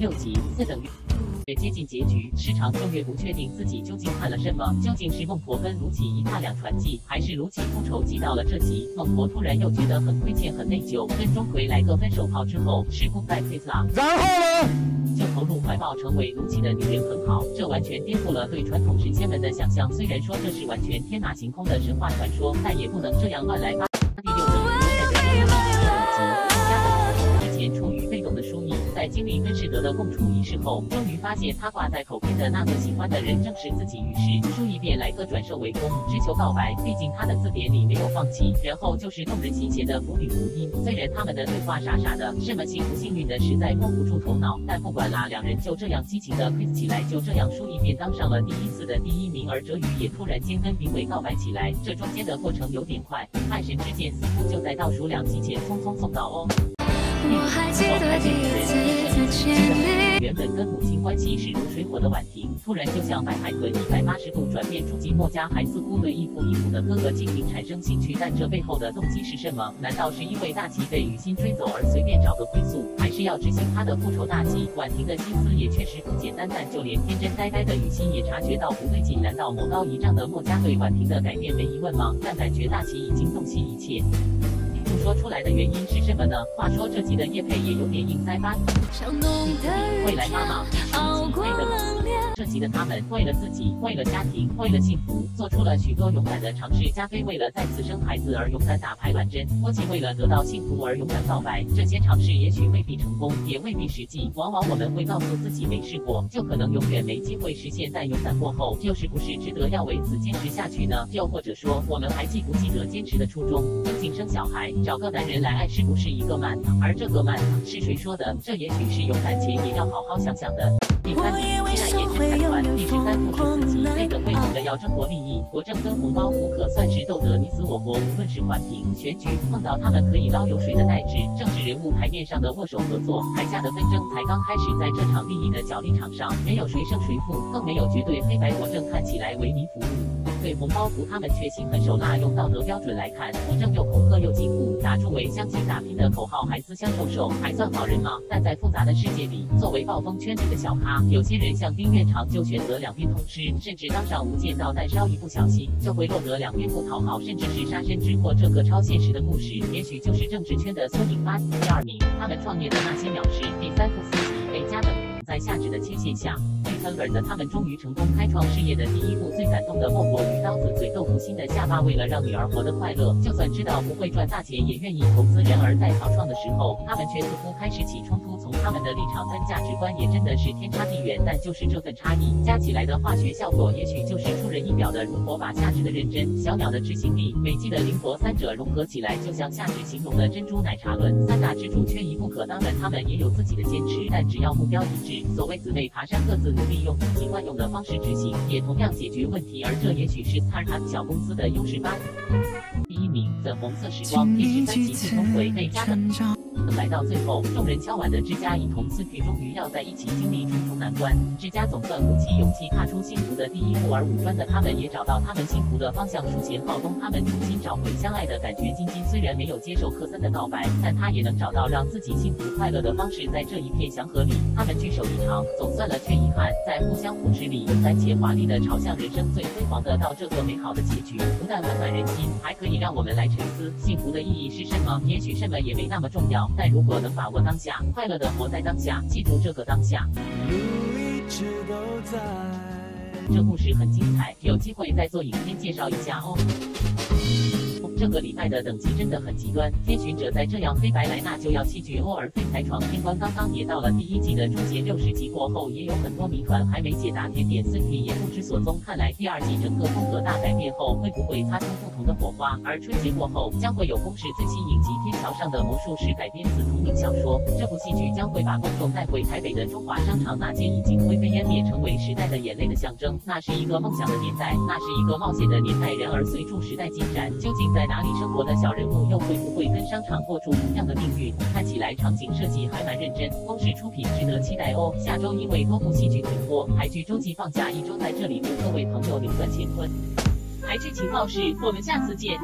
6集4等于越接近结局，时常就越不确定自己究竟看了什么，究竟是孟婆跟卢杞一踏两船记，还是卢杞复仇记到了这集，孟婆突然又觉得很亏欠很内疚，跟钟馗来个分手炮之后是公拜 kiss 啦，然后呢？ 就投入怀抱成为卢杞的女人很好，这完全颠覆了对传统神仙们的想象。虽然说这是完全天马行空的神话传说，但也不能这样乱来吧。第6等于之前处于被动的舒逸，在经历跟世德的共处一事后，终于发现他挂在口边的那个喜欢的人正是自己，于是舒逸便来个转兽为攻，只求告白。毕竟他的字典里没有放弃。然后就是动人心弦的母女福音，虽然他们的对话傻傻的，什么幸不幸运的实在摸不住头脑，但不管啦，两人就这样激情的 kiss 起来，就这样舒逸便当上了第1次的第1名，而哲宇也突然间跟评委告白起来。这中间的过程有点快，爱神之剑似乎就在倒数2集前匆匆送到哦。 我还记得第1次在千里，原本跟母亲关系是如水火的婉婷，突然就像白海豚180度转变出寂寞，家还似乎对义父的哥哥静平产生兴趣，但这背后的动机是什么？难道是因为大齐被雨欣追走而随便找个归宿，还是要执行他的复仇大计？婉婷的心思也确实不简单，但就连天真呆呆的雨欣也察觉到不对劲。难道魔高一丈的墨家对婉婷的改变没疑问吗？但感觉大齐已经洞悉一切。 说出来的原因是什么呢？话说这集的业配也有点硬塞吧。未来妈妈这集的他们为了自己，为了家庭，为了幸福，做出了许多勇敢的尝试。加菲为了再次生孩子而勇敢打排卵针，郭靖为了得到幸福而勇敢告白。这些尝试也许未必成功，也未必实际。往往我们会告诉自己没试过，就可能永远没机会实现。但勇敢过后，又是不是值得要为此坚持下去呢？又或者说，我们还记不记得坚持的初衷？究竟生小孩？ 找个男人来爱是不是一个慢？而这个慢是谁说的？这也许是勇敢前也要好好想想的。第3不是自己累得为你的要争夺利益，国政跟红包屋可算是斗得你死我活。无论是环评选举，碰到他们可以捞油水的代志，政治人物台面上的握手合作，台下的纷争才刚开始。在这场利益的角力场上，没有谁胜谁负，更没有绝对黑白。国政看起来为民服务。 对红包族他们却心狠手辣，用道德标准来看，国政又恐吓又禁锢，打住为相亲打拼的口号，还私相授受，还算好人吗？但在复杂的世界里，作为暴风圈里的小咖，有些人像丁院长就选择两边通吃，甚至当上无间道，但稍一不小心就会落得两边不讨好，甚至是杀身之祸。这个超现实的故事，也许就是政治圈的缩影吧。第2名，他们创业的那些鸟事，第3部4集 A+ 等。 在下旨的切线下，被翻本的他们终于成功开创事业的第1步。最感动的莫过于刀子嘴豆腐心的下巴，为了让女儿活得快乐，就算知道不会赚大钱也愿意投资。然而在草创的时候，他们却似乎开始起冲突。从他们的立场跟价值观也真的是天差地远，但就是这份差异加起来的化学效果，也许就是出人意表的。如果把下旨的认真、小鸟的执行力、美纪的灵活三者融合起来，就像下旨形容的珍珠奶茶轮，3大支柱缺一不可。当然，他们也有自己的坚持，但只要目标一致。 所谓姊妹爬山，各自努力，用自己惯用的方式执行，也同样解决问题。而这也许是 startup 小公司的优势吧。第1名，粉红色时光，第13集最终回被加的。 来到最后，众人敲碗的之家一同四聚，终于要在一起经历重重难关。之家总算鼓起勇气踏出幸福的第1步，而五专的他们也找到他们幸福的方向。书贤、浩东他们重新找回相爱的感觉。金金虽然没有接受克森的告白，但他也能找到让自己幸福快乐的方式。在这一片祥和里，他们聚首一堂，总算了却遗憾，在互相扶持里，勇敢且华丽的朝向人生最辉煌的道。这个美好的结局，不但温暖人心，还可以让我们来沉思幸福的意义是什么。也许什么也没那么重要。 但如果能把握当下，快乐的活在当下，记住这个当下。路一直都在。这故事很精彩，有机会再做影片介绍一下哦。这个礼拜的等级真的很极端，天巡者再这样黑白来，那就要弃剧哦。而废柴闯天关刚刚也到了第1季的终结，60集过后也有很多谜团还没解答，甜点四题也不知所踪。看来第2季整个风格大改变后，会不会擦出不同的火花？而春节过后将会有公视最新影集《天桥上的魔术师》改编自同名小说，这部戏剧将会把公众带回台北的中华商场那间已经灰飞烟灭、成为时代的眼泪的象征。那是一个梦想的年代，那是一个冒险的年代。然而随着时代进展，究竟在 哪里生活的小人物又会不会跟商场过出同样的命运？看起来场景设计还蛮认真，公视出品值得期待哦。下周因为多部戏剧停播，台剧周记放假1周，在这里祝各位朋友扭转乾坤。台剧情报室，我们下次见。